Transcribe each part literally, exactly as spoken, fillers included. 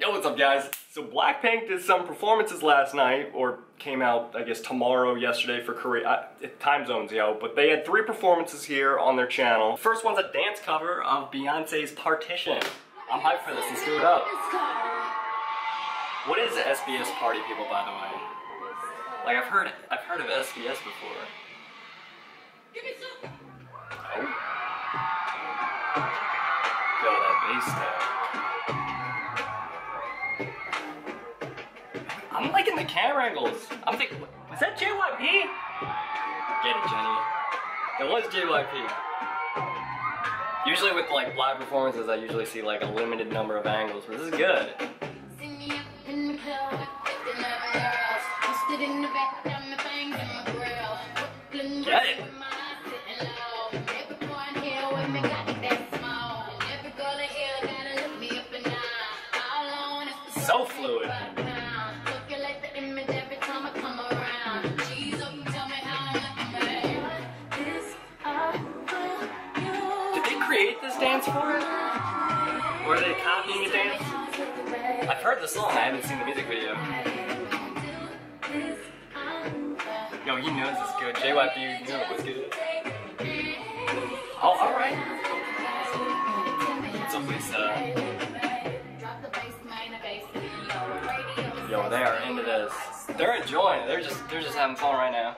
Yo, what's up guys? So Blackpink did some performances last night, or came out I guess tomorrow, yesterday for Korea. I, time zones, yo. But they had three performances here on their channel. The first one's a dance cover of Beyonce's Partition. I'm hyped for this, let's do it up. What is S B S Party People, by the way? Like, I've heard, I've heard of S B S before. Give me some. Oh. Yo, that bass there. I'm liking the camera angles. I'm thinking, was that J Y P? Get it, Jenny. It was J Y P. Usually with like live performances, I usually see like a limited number of angles, but this is good. Get it. So fluid. Dance for it? Or are they copying a dance? I've heard the song, I haven't seen the music video. Yo, he knows it's good. J Y P knew it was good. Oh, alright. What's up, Lisa? Yo, they are into this. They're enjoying it. They're just, they're just having fun right now.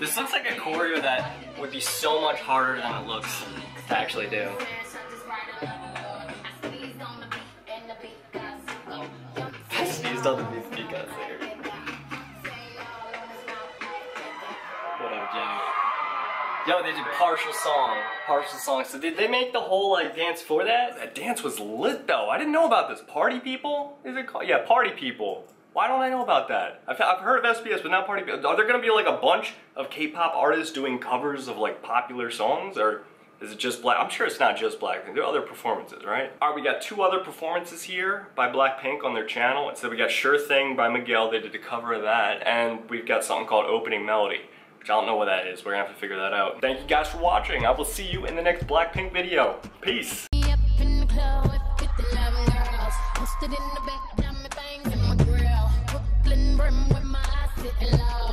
This looks like a choreo that would be so much harder than it looks to actually do. I sneezed on the music because there. What up, Jenny? Yo, they did partial song. Partial song. So did they make the whole like dance for that? That dance was lit though. I didn't know about this. Party People? Is it called? Yeah, Party People. Why don't I know about that? I've, I've heard of S B S, but not Party People. Are there going to be like a bunch of K-pop artists doing covers of like popular songs? Or is it just Black? I'm sure it's not just Blackpink. There are other performances, right? All right, we got two other performances here by Blackpink on their channel. And so we got Sure Thing by Miguel. They did a cover of that. And we've got something called Opening Melody, which I don't know what that is. We're going to have to figure that out. Thank you guys for watching. I will see you in the next Blackpink video. Peace. Hello.